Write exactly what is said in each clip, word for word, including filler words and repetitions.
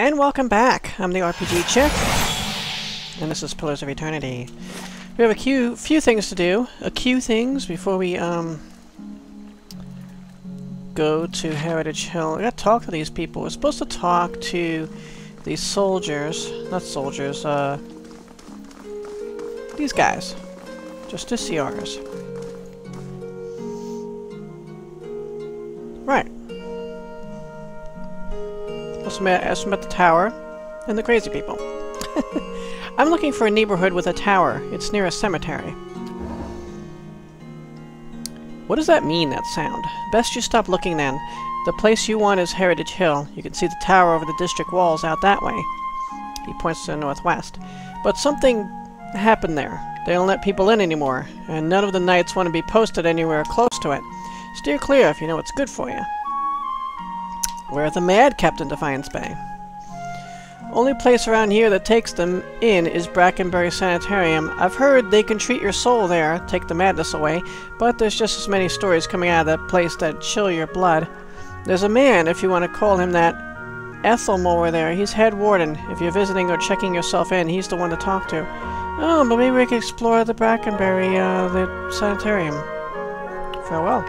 And welcome back! I'm the R P G Chick, and this is Pillars of Eternity. We have a few, few things to do. A few things before we, um... go to Heritage Hill. We gotta talk to these people. We're supposed to talk to these soldiers. Not soldiers, uh... these guys. Justiciars. Right. Let's meet, let's meet the tower and the crazy people. I'm looking for a neighborhood with a tower. It's near a cemetery. What does that mean, that sound? Best you stop looking then. The place you want is Heritage Hill. You can see the tower over the district walls out that way. He points to the northwest. But something happened there. They don't let people in anymore, and none of the knights want to be posted anywhere close to it. Steer clear if you know what's good for you. We're the mad Captain Defiance Bay. Only place around here that takes them in is Brackenbury Sanitarium. I've heard they can treat your soul there, take the madness away, but there's just as many stories coming out of that place that chill your blood. There's a man, if you want to call him that, Ethelmower there. He's head warden. If you're visiting or checking yourself in, he's the one to talk to. Oh, but maybe we can explore the Brackenbury, uh, the sanitarium. Farewell.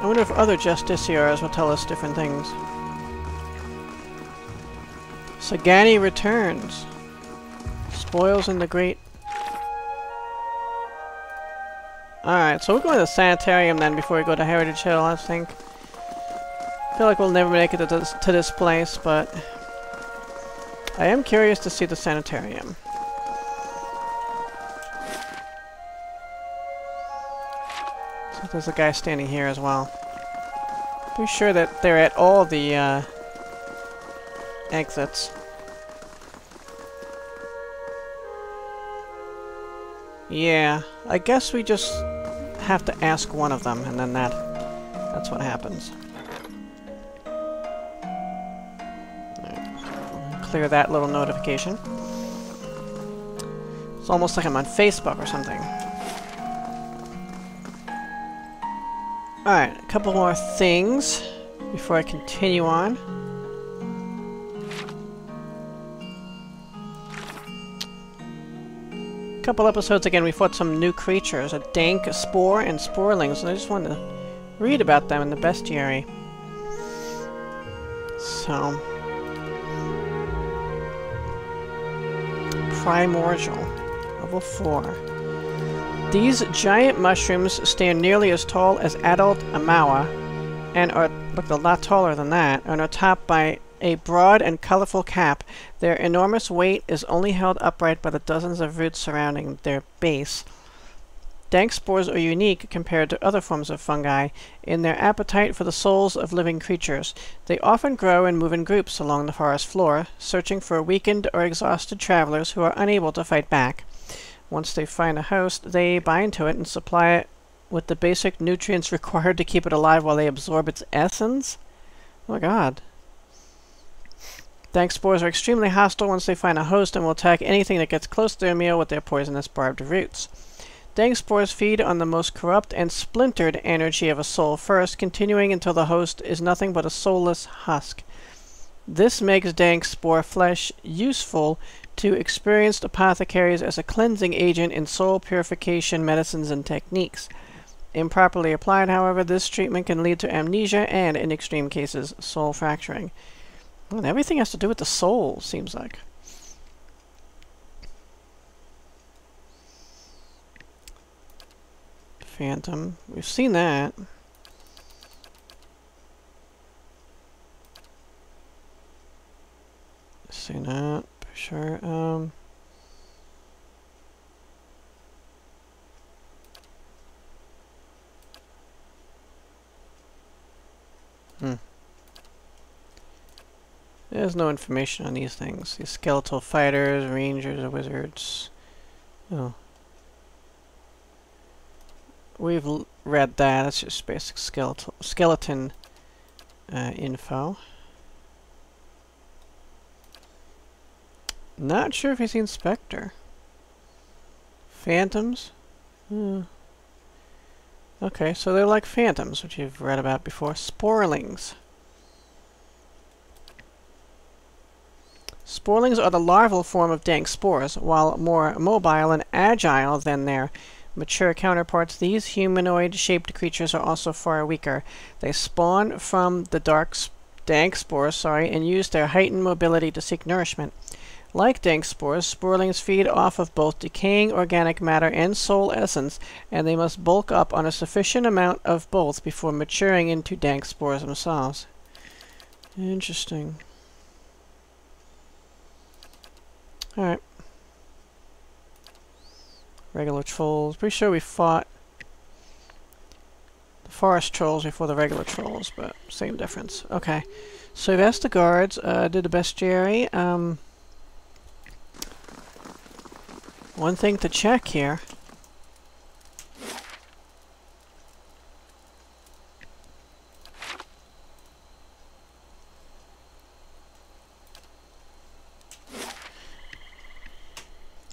I wonder if other justiciars will tell us different things. Sagani returns. Spoils in the great... Alright, so we're going to the sanitarium then before we go to Heritage Hill, I think. I feel like we'll never make it to this, to this place, but I am curious to see the sanitarium. So there's a guy standing here as well. Pretty sure that they're at all the uh, exits. Yeah, I guess we just have to ask one of them, and then that that's what happens. Clear that little notification. It's almost like I'm on Facebook or something. Alright, a couple more things before I continue on. A couple episodes again we fought some new creatures, a Dank Spore and Sporlings, and I just wanted to read about them in the bestiary. So... Primordial. Level four. These giant mushrooms stand nearly as tall as adult Amawa, and are look, a lot taller than that, and are topped by a broad and colorful cap. Their enormous weight is only held upright by the dozens of roots surrounding their base. Dank spores are unique compared to other forms of fungi in their appetite for the souls of living creatures. They often grow and move in groups along the forest floor, searching for weakened or exhausted travelers who are unable to fight back. Once they find a host, they bind to it and supply it with the basic nutrients required to keep it alive while they absorb its essence? Oh my god. Dank spores are extremely hostile once they find a host and will attack anything that gets close to their meal with their poisonous barbed roots. Dank spores feed on the most corrupt and splintered energy of a soul first, continuing until the host is nothing but a soulless husk. This makes dank spore flesh useful to experienced apothecaries as a cleansing agent in soul purification medicines and techniques. Improperly applied, however, this treatment can lead to amnesia and, in extreme cases, soul fracturing. And everything has to do with the soul, seems like. Phantom. We've seen that. Seen that for sure. Um. Hmm. There's no information on these things. These skeletal fighters, rangers, or wizards. Oh. We've l read that. That's just basic skeletal skeleton uh, info. Not sure if he's the inspector. Phantoms? Hmm. Okay, so they're like phantoms, which you've read about before. Sporlings. Sporlings are the larval form of dank spores. While more mobile and agile than their mature counterparts, these humanoid-shaped creatures are also far weaker. They spawn from the dark sp dank spores sorry, and use their heightened mobility to seek nourishment. Like dank spores, sporlings feed off of both decaying organic matter and soul essence, and they must bulk up on a sufficient amount of both before maturing into dank spores themselves. Interesting. Alright. Regular trolls. Pretty sure we fought the forest trolls before the regular trolls, but same difference. Okay. So we've asked the guards, uh, did the bestiary. Um... One thing to check here.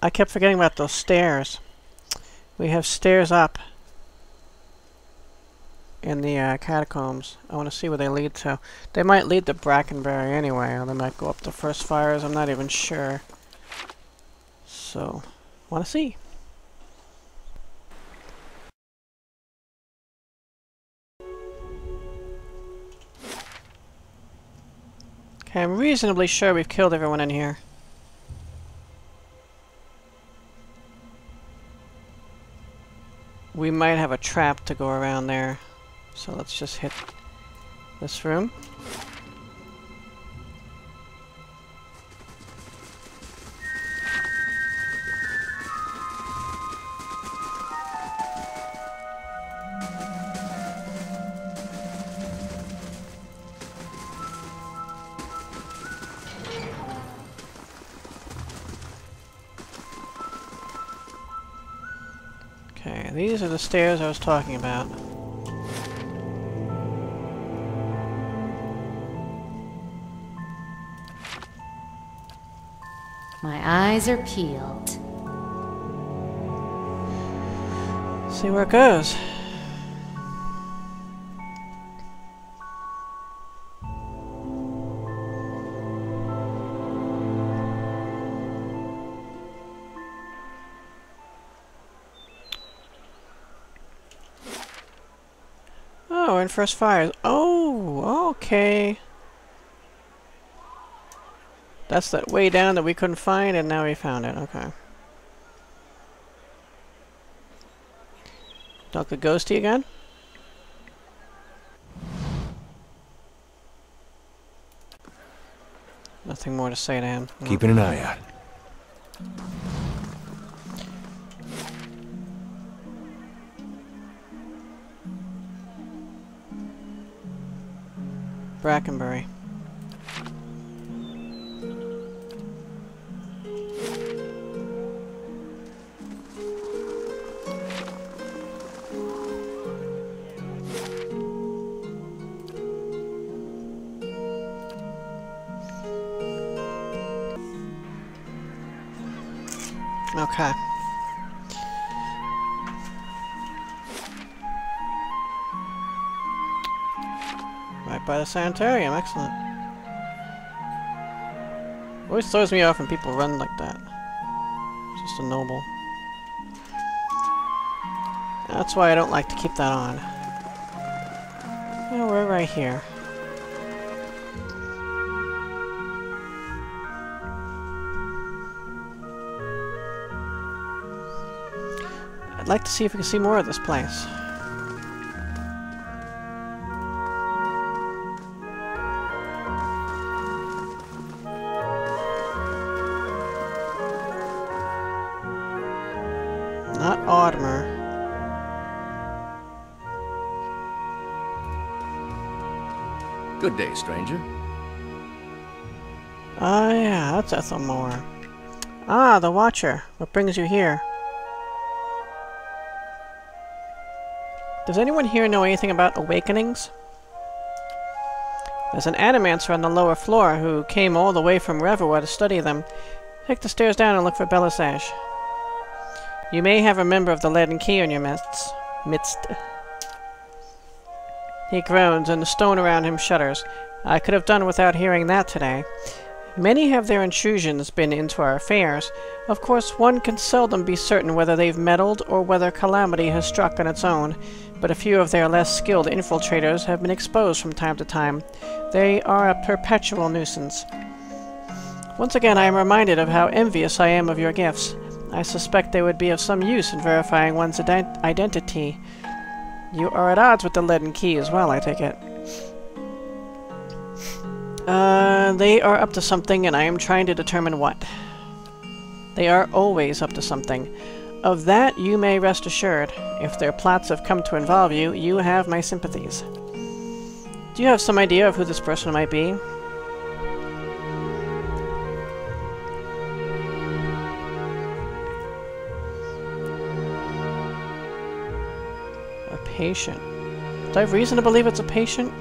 I kept forgetting about those stairs. We have stairs up in the uh, catacombs. I want to see where they lead to. They might lead to Brackenbury anyway, or they might go up to First Fires. I'm not even sure. So... want to see. Okay, I'm reasonably sure we've killed everyone in here. We might have a trap to go around there. So let's just hit this room. These are the stairs I was talking about. My eyes are peeled. See where it goes. First Fires. Oh, okay. That's that way down that we couldn't find, and now we found it. Okay. Don't get ghosty again. Nothing more to say to him. No. Keeping an eye out. Brackenbury. Okay. By the sanitarium, excellent. Always throws me off when people run like that. Just a noble. That's why I don't like to keep that on. Yeah, we're right here. I'd like to see if we can see more of this place. Good day, stranger. Ah, yeah, that's Ethelmower. Ah, the Watcher. What brings you here? Does anyone here know anything about awakenings? There's an Adamancer on the lower floor who came all the way from Revua to study them. Take the stairs down and look for Bellasage. You may have a member of the Leaden Key in your midst. midst. He groans, and the stone around him shudders. I could have done without hearing that today. Many have their intrusions been into our affairs. Of course, one can seldom be certain whether they've meddled or whether calamity has struck on its own, but a few of their less skilled infiltrators have been exposed from time to time. They are a perpetual nuisance. Once again, I am reminded of how envious I am of your gifts. I suspect they would be of some use in verifying one's ident- identity. You are at odds with the Leaden Key as well, I take it. Uh, they are up to something, and I am trying to determine what. They are always up to something. Of that you may rest assured. If their plots have come to involve you, you have my sympathies. Do you have some idea of who this person might be? A patient. Do I have reason to believe it's a patient?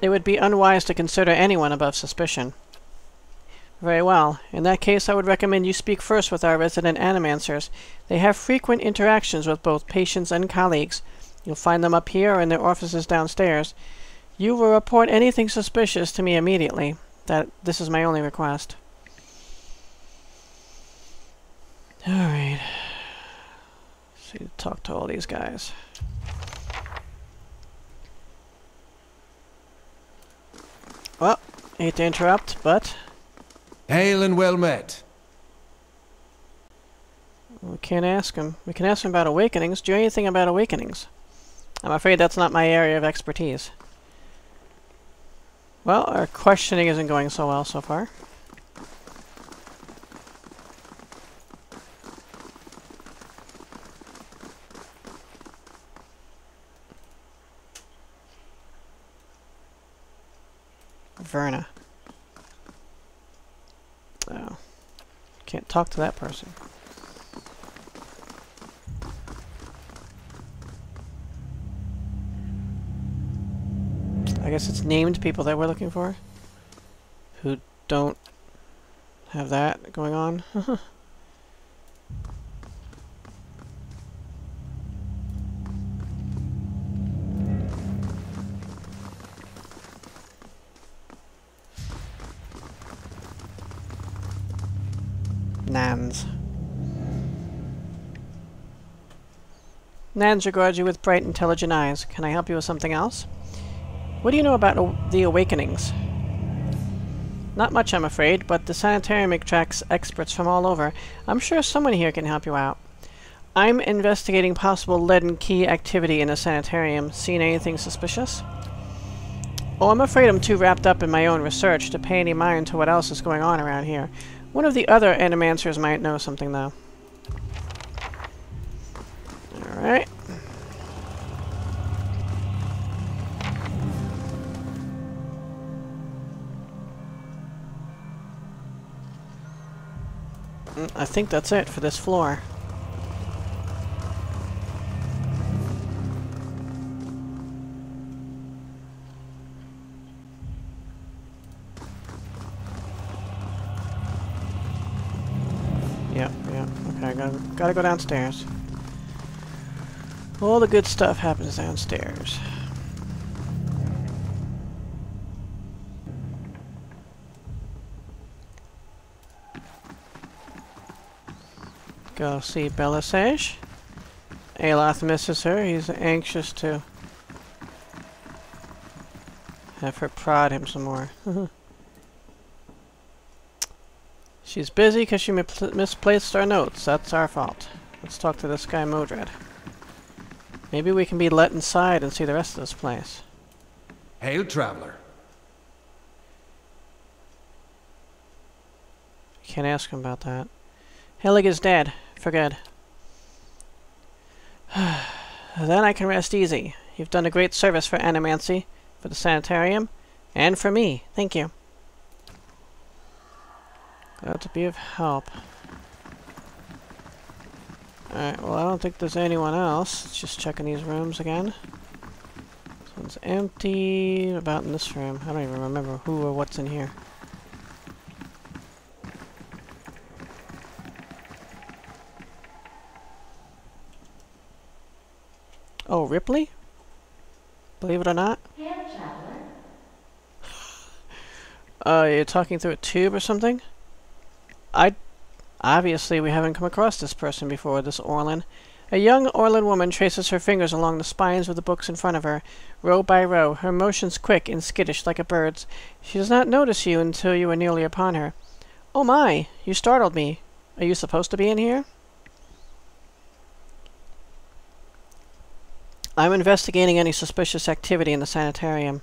It would be unwise to consider anyone above suspicion. Very well. In that case, I would recommend you speak first with our resident animancers. They have frequent interactions with both patients and colleagues. You'll find them up here or in their offices downstairs. You will report anything suspicious to me immediately. That this is my only request. Alright. So you talk to all these guys. Well, hate to interrupt, but... Hail and well met. We can't ask him. We can ask him about awakenings. Do you know anything about awakenings? I'm afraid that's not my area of expertise. Well, our questioning isn't going so well so far. Verna. Oh. Can't talk to that person. I guess it's named people that we're looking for who don't have that going on. Nans. Nan'jagorji with bright, intelligent eyes. Can I help you with something else? What do you know about aw the awakenings? Not much, I'm afraid, but the sanitarium attracts experts from all over. I'm sure someone here can help you out. I'm investigating possible Leaden Key activity in the sanitarium. Seen anything suspicious? Oh, I'm afraid I'm too wrapped up in my own research to pay any mind to what else is going on around here. One of the other animancers might know something, though. Alright. Mm, I think that's it for this floor. Gotta go downstairs. All the good stuff happens downstairs. Go see Bellasage. Aloth misses her. He's anxious to have her prod him some more. She's busy because she misplaced our notes. That's our fault. Let's talk to this guy, Modred. Maybe we can be let inside and see the rest of this place. Hail, traveler. Can't ask him about that. Hillig is dead. For good. Then I can rest easy. You've done a great service for Anomancy, for the sanitarium, and for me. Thank you. Glad to be of help. Alright, well, I don't think there's anyone else. Let's just check in these rooms again. This one's empty. What about in this room? I don't even remember who or what's in here. Oh, Ripley? believe it or not. Uh, you're talking through a tube or something? I... Obviously, we haven't come across this person before, this Orlin. A young Orlin woman traces her fingers along the spines of the books in front of her, row by row, her motions quick and skittish like a bird's. She does not notice you until you are nearly upon her. Oh my! You startled me. Are you supposed to be in here? I'm investigating any suspicious activity in the sanitarium.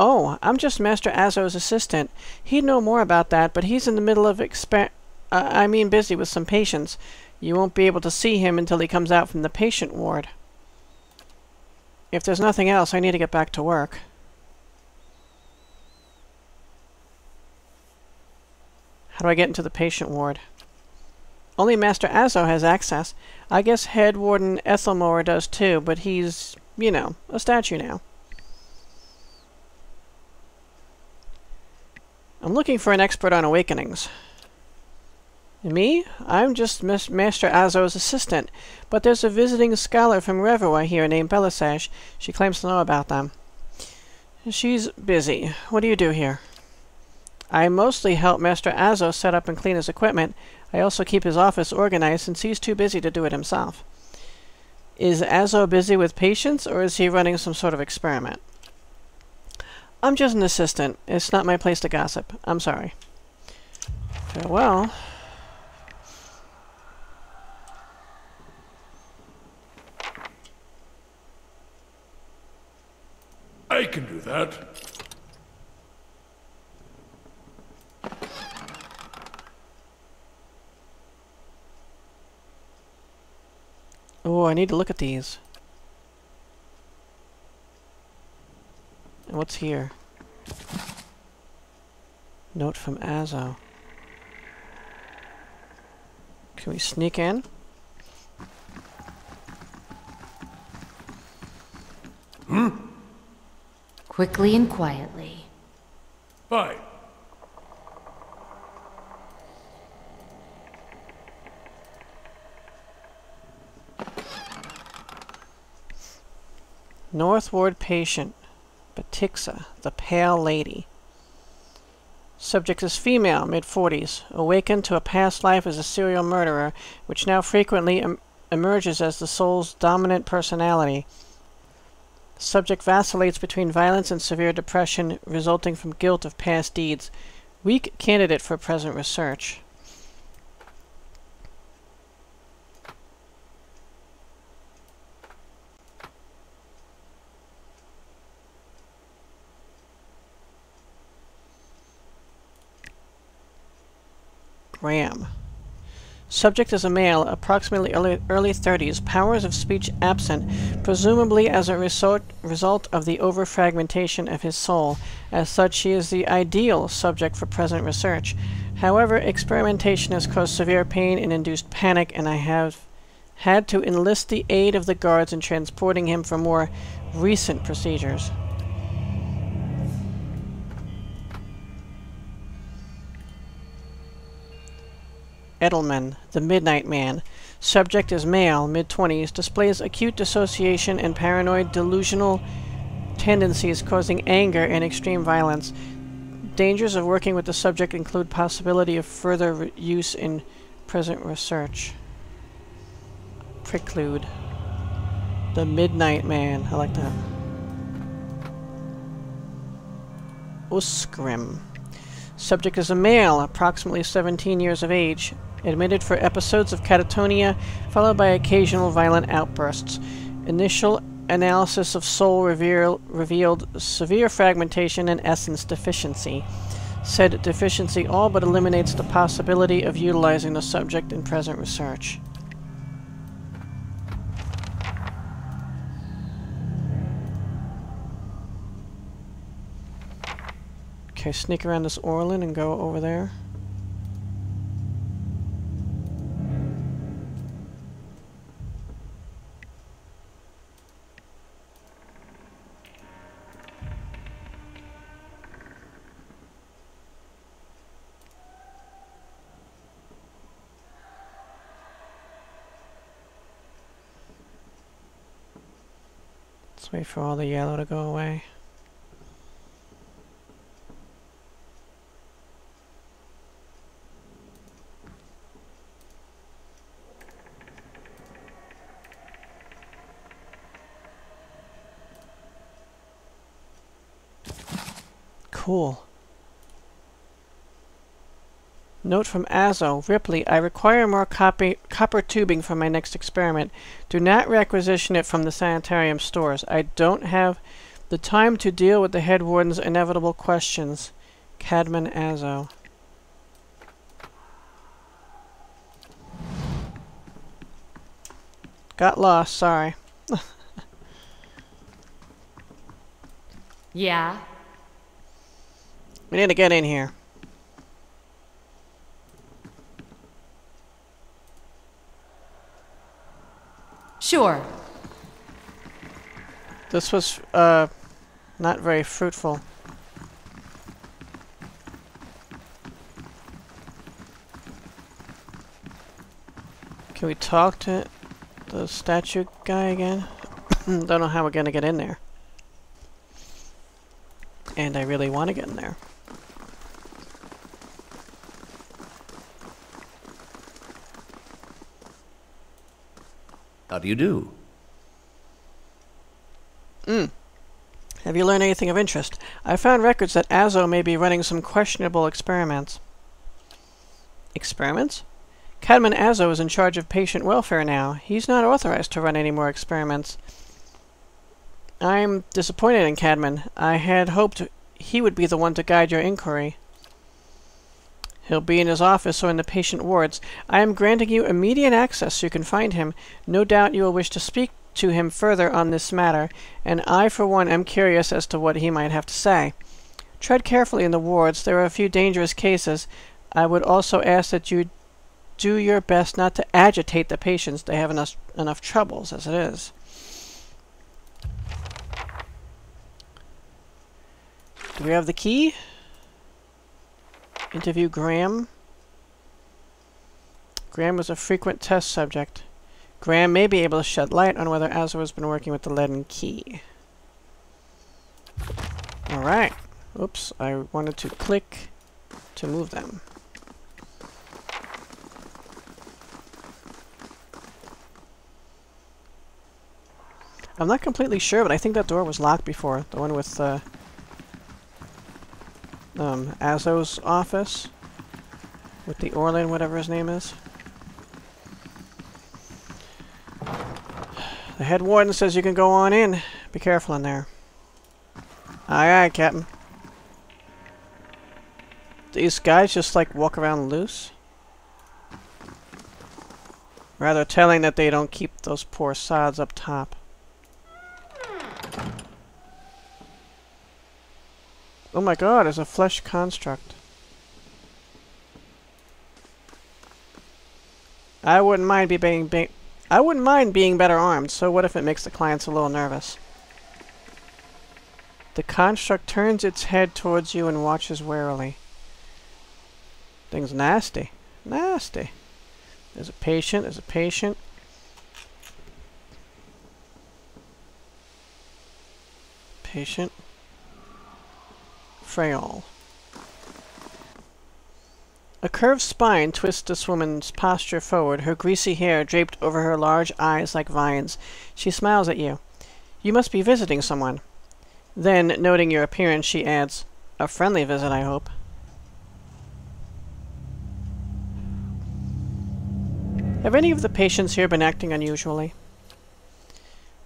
Oh, I'm just Master Azo's assistant. He'd know more about that, but he's in the middle of exper- uh, I mean busy with some patients. You won't be able to see him until he comes out from the patient ward. If there's nothing else, I need to get back to work. How do I get into the patient ward? Only Master Azo has access. I guess Head Warden Ethelmower does too, but he's, you know, a statue now. I'm looking for an expert on awakenings. Me? I'm just Miss Master Azo's assistant, but there's a visiting scholar from Revua here named Bellasage. She claims to know about them. She's busy. What do you do here? I mostly help Master Azo set up and clean his equipment. I also keep his office organized since he's too busy to do it himself. Is Azo busy with patients, or is he running some sort of experiment? I'm just an assistant. It's not my place to gossip. I'm sorry. Farewell. I can do that. Oh, I need to look at these. What's here? Note from Azo. Can we sneak in? Hmm? Quickly and quietly. Bye. Northward patient. Batixa, the Pale Lady. Subject is female, mid forties, awakened to a past life as a serial murderer, which now frequently em emerges as the soul's dominant personality. Subject vacillates between violence and severe depression resulting from guilt of past deeds. Weak candidate for present research. Graham. Subject is a male, approximately early, early thirties, powers of speech absent, presumably as a result, result of the over-fragmentation of his soul. As such, she is the ideal subject for present research. However, experimentation has caused severe pain and induced panic, and I have had to enlist the aid of the guards in transporting him for more recent procedures. Edelman, the Midnight Man. Subject is male, mid twenties, displays acute dissociation and paranoid delusional tendencies causing anger and extreme violence. Dangers of working with the subject include possibility of further use in present research. Preclude. The Midnight Man. I like that. Uskrim. Subject is a male, approximately seventeen years of age. Admitted for episodes of catatonia, followed by occasional violent outbursts. Initial analysis of soul reveal, revealed severe fragmentation and essence deficiency. Said deficiency all but eliminates the possibility of utilizing the subject in present research. Okay, sneak around this Orlin and go over there. Let's wait for all the yellow to go away. Cool. Note from Azo. Ripley, I require more copy, copper tubing for my next experiment. Do not requisition it from the sanitarium stores. I don't have the time to deal with the head warden's inevitable questions. Cadmun Azo. Got lost, sorry. Yeah? We need to get in here. Sure. This was, uh, not very fruitful. Can we talk to the statue guy again? Don't know how we're gonna get in there. And I really want to get in there. How do you do? Mm. Have you learned anything of interest? I found records that Azo may be running some questionable experiments. Experiments? Cadmun Azo is in charge of patient welfare now. He's not authorized to run any more experiments. I'm disappointed in Cadmun. I had hoped he would be the one to guide your inquiry. He'll be in his office or in the patient wards. I am granting you immediate access so you can find him. No doubt you will wish to speak to him further on this matter, and I, for one, am curious as to what he might have to say. Tread carefully in the wards. There are a few dangerous cases. I would also ask that you do your best not to agitate the patients. They have enough, enough troubles as it is. Do we have the key? Interview Graham. Graham was a frequent test subject. Graham may be able to shed light on whether Azo has been working with the Leaden Key. Alright. Oops, I wanted to click to move them. I'm not completely sure, but I think that door was locked before. The one with uh, Um, Azo's office with the Orlin, whatever his name is. The head warden says you can go on in. Be careful in there. Aye, aye, Captain. These guys just like walk around loose. Rather telling that they don't keep those poor sods up top. Oh my god, it's a flesh construct. I wouldn't mind be being be I wouldn't mind being better armed, so what if it makes the clients a little nervous? The construct turns its head towards you and watches warily. Thing's nasty. Nasty. There's a patient, there's a patient. Patient. Frail. A curved spine twists this woman's posture forward, her greasy hair draped over her large eyes like vines. She smiles at you. You must be visiting someone. Then, noting your appearance, she adds, "A friendly visit, I hope." Have any of the patients here been acting unusually?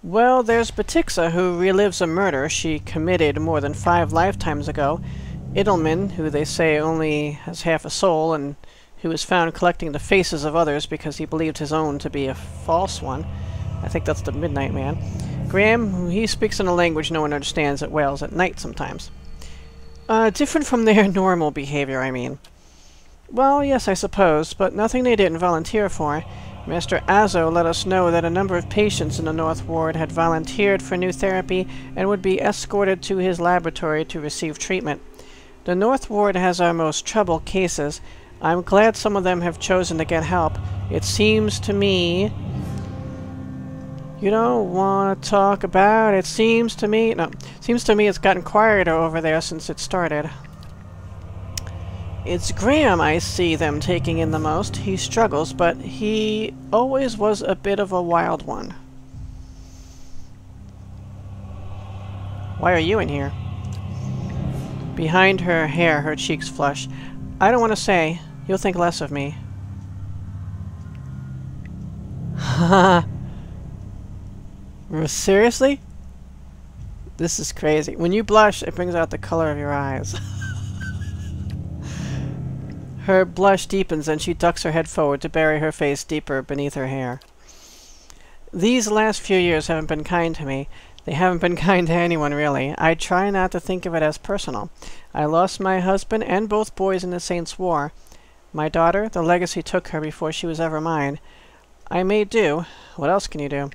Well, there's Batixa, who relives a murder she committed more than five lifetimes ago. Idelman, who they say only has half a soul, and who was found collecting the faces of others because he believed his own to be a false one. I think that's the Midnight Man. Graham, who he speaks in a language no one understands, at Wales at night sometimes. Uh, different from their normal behavior, I mean. Well, yes, I suppose, but nothing they didn't volunteer for. Master Azo let us know that a number of patients in the North Ward had volunteered for new therapy and would be escorted to his laboratory to receive treatment. The North Ward has our most trouble cases. I'm glad some of them have chosen to get help. It seems to me You don't want to talk about it. Seems to me... No. Seems to me it's gotten quieter over there since it started. It's Graham I see them taking in the most. He struggles, but he always was a bit of a wild one. Why are you in here? Behind her hair, her cheeks flush. I don't want to say. You'll think less of me. Haha. Seriously? This is crazy. When you blush, it brings out the color of your eyes. Her blush deepens and she ducks her head forward to bury her face deeper beneath her hair. These last few years haven't been kind to me. They haven't been kind to anyone, really. I try not to think of it as personal. I lost my husband and both boys in the Saints' War. My daughter, the legacy took her before she was ever mine. I made do. What else can you do?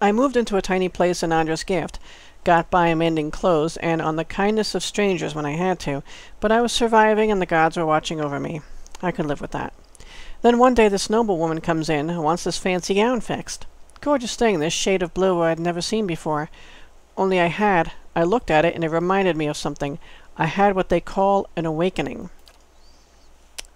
I moved into a tiny place in Andra's Gift. Got by amending clothes and on the kindness of strangers when I had to, but I was surviving and the gods were watching over me. I could live with that. Then one day this noblewoman comes in and wants this fancy gown fixed. Gorgeous thing, this shade of blue I had never seen before. Only I had. I looked at it and it reminded me of something. I had what they call an awakening.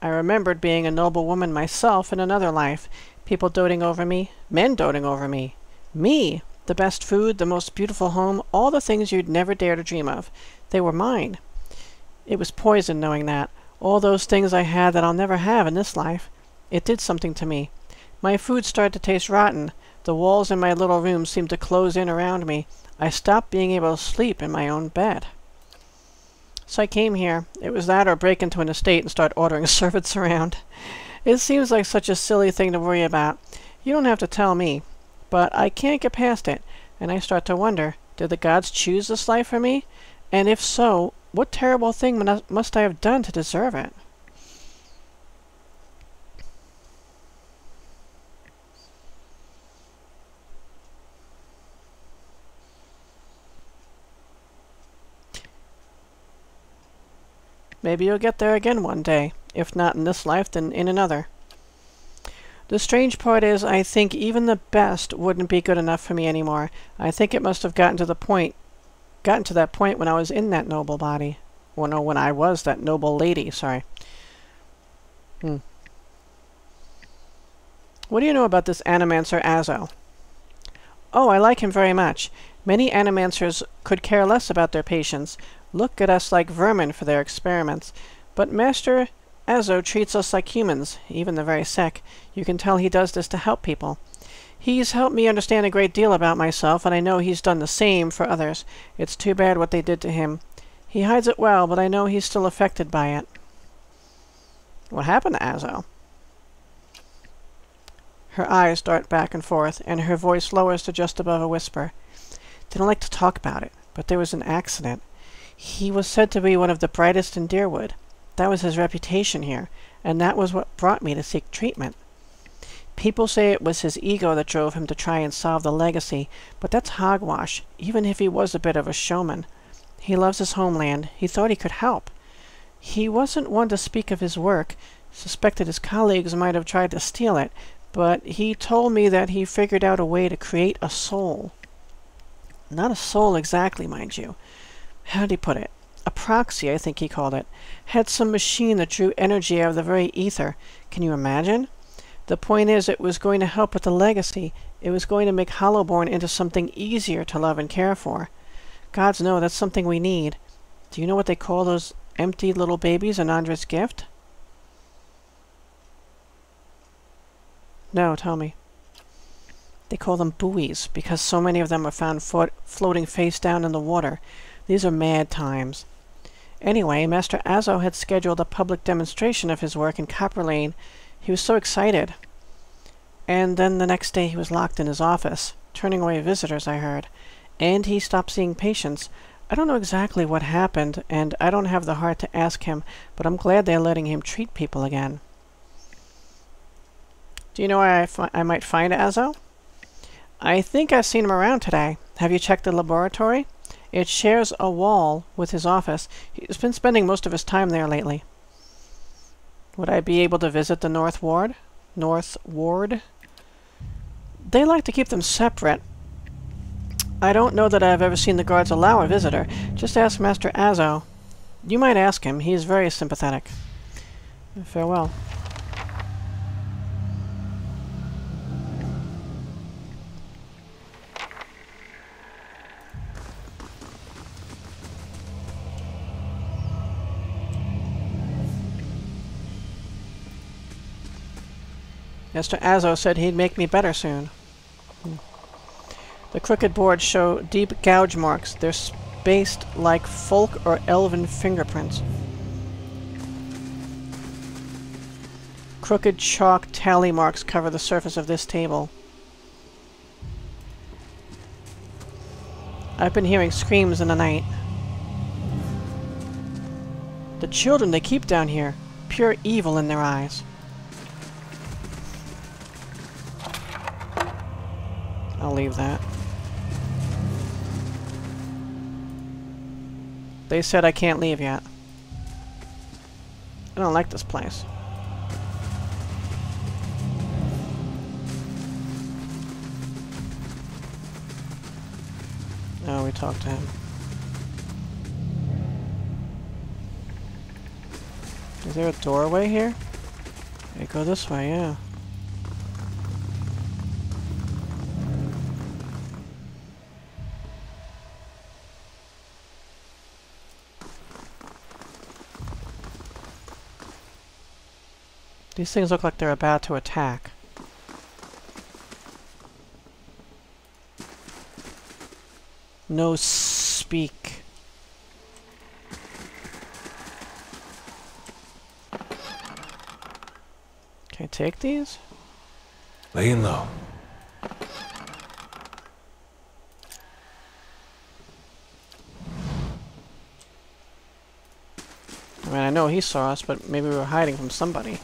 I remembered being a noblewoman myself in another life. People doting over me. Men doting over me. Me! The best food, the most beautiful home, all the things you'd never dare to dream of. They were mine. It was poison knowing that. All those things I had that I'll never have in this life. It did something to me. My food started to taste rotten. The walls in my little room seemed to close in around me. I stopped being able to sleep in my own bed. So I came here. It was that or break into an estate and start ordering servants around. It seems like such a silly thing to worry about. You don't have to tell me. But I can't get past it, and I start to wonder, did the gods choose this life for me? And if so, what terrible thing must I have done to deserve it? Maybe you'll get there again one day. If not in this life, then in another. The strange part is, I think even the best wouldn't be good enough for me anymore. I think it must have gotten to the point, gotten to that point when I was in that noble body. Well, no, when I was that noble lady, sorry. Hmm. What do you know about this Anomancer Azo? Oh, I like him very much. Many Anomancers could care less about their patients, look at us like vermin for their experiments. But Master Azo treats us like humans, even the very sick. You can tell he does this to help people. He's helped me understand a great deal about myself, and I know he's done the same for others. It's too bad what they did to him. He hides it well, but I know he's still affected by it. What happened to Azo? Her eyes dart back and forth, and her voice lowers to just above a whisper. Didn't like to talk about it, but there was an accident. He was said to be one of the brightest in Deerwood. That was his reputation here, and that was what brought me to seek treatment. People say it was his ego that drove him to try and solve the legacy, but that's hogwash, even if he was a bit of a showman. He loves his homeland. He thought he could help. He wasn't one to speak of his work. Suspected his colleagues might have tried to steal it, but he told me that he figured out a way to create a soul. Not a soul exactly, mind you. How did he put it? A proxy, I think he called it. Had some machine that drew energy out of the very ether. Can you imagine? The point is, it was going to help with the legacy. It was going to make Hollowborn into something easier to love and care for. Gods know, that's something we need. Do you know what they call those empty little babies in Andra's Gift? No, tell me. They call them buoys, because so many of them are found fo- floating face down in the water. These are mad times. Anyway, Master Azo had scheduled a public demonstration of his work in Copper Lane. He was so excited. And then the next day he was locked in his office, turning away visitors, I heard. And he stopped seeing patients. I don't know exactly what happened, and I don't have the heart to ask him, but I'm glad they're letting him treat people again. Do you know where I, fi I might find Azo? I think I've seen him around today. Have you checked the laboratory? It shares a wall with his office. He's been spending most of his time there lately. Would I be able to visit the North Ward? North Ward? they like to keep them separate. I don't know that I have ever seen the guards allow a visitor. Just ask Master Azo. You might ask him. He is very sympathetic. Farewell. Mister Azo said he'd make me better soon. Hmm. The crooked boards show deep gouge marks. They're spaced like folk or elven fingerprints. Crooked chalk tally marks cover the surface of this table. I've been hearing screams in the night. The children they keep down here, pure evil in their eyes. I'll leave that. They said I can't leave yet. I don't like this place. Oh, we talked to him. Is there a doorway here? I go this way, yeah. These things look like they're about to attack. No speak. Can I take these? Laying low. I mean, I know he saw us, but maybe we were hiding from somebody.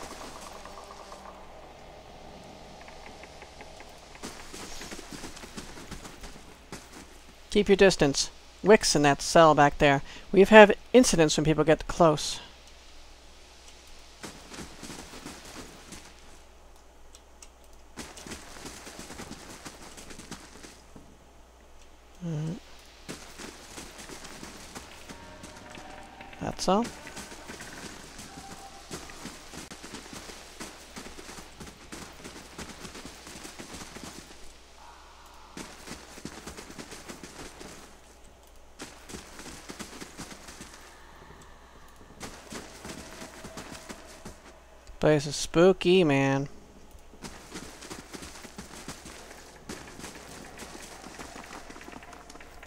Keep your distance. Wicks in that cell back there. We've had incidents when people get close. Mm-hmm. That's all. This is spooky, man.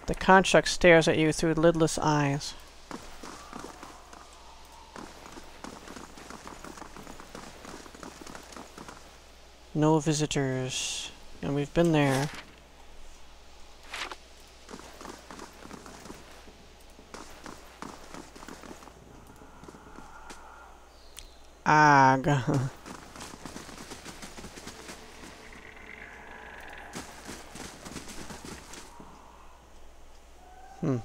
The construct stares at you through lidless eyes. No visitors. And we've been there. hmm.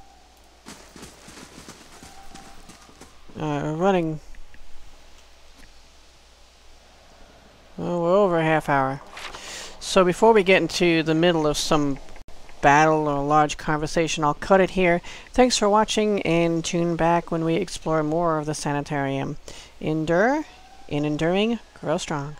Alright, we're running. Well, we're over a half hour. So before we get into the middle of some battle or a large conversation, I'll cut it here. Thanks for watching, and tune back when we explore more of the sanitarium. Endure. In enduring, grow strong.